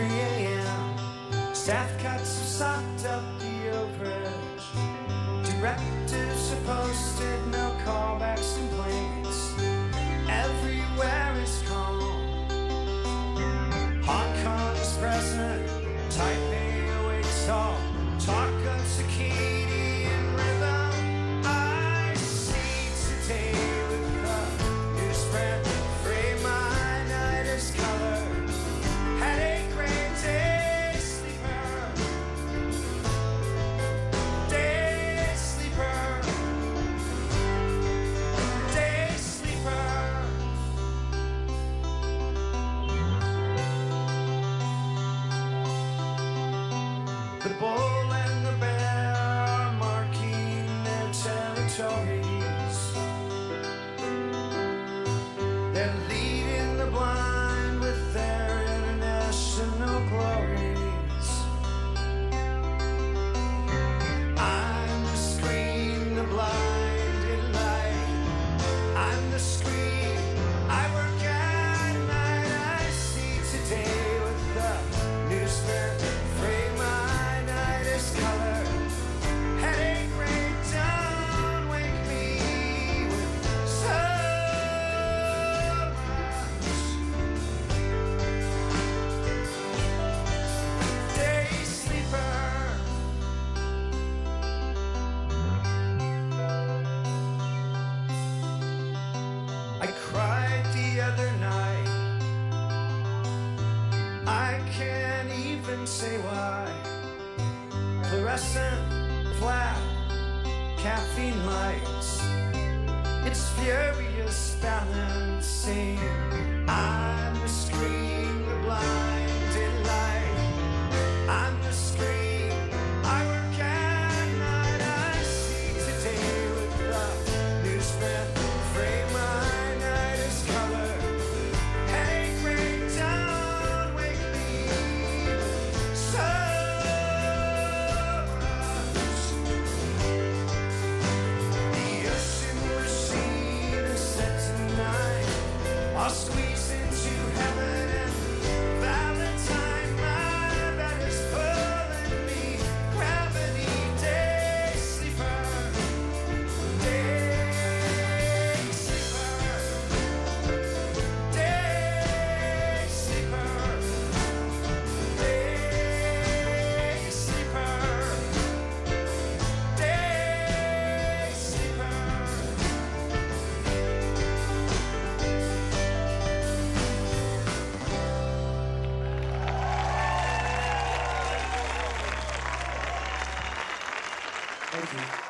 3 AM, staff cuts are socked up the overage. Directors are posted, no callbacks and complaints. Everywhere is calm. Hong Kong is present, Taipei awaits all. Talk of zucchini and rhythm. I see today with love. New spread, free my night is colored. Had a great day sleeper. Day sleeper. Day sleeper. The boy say why. Fluorescent, flat, caffeine lights. It's furious balancing. I'm the screen, the blinded light. I'm the screen. Thank you.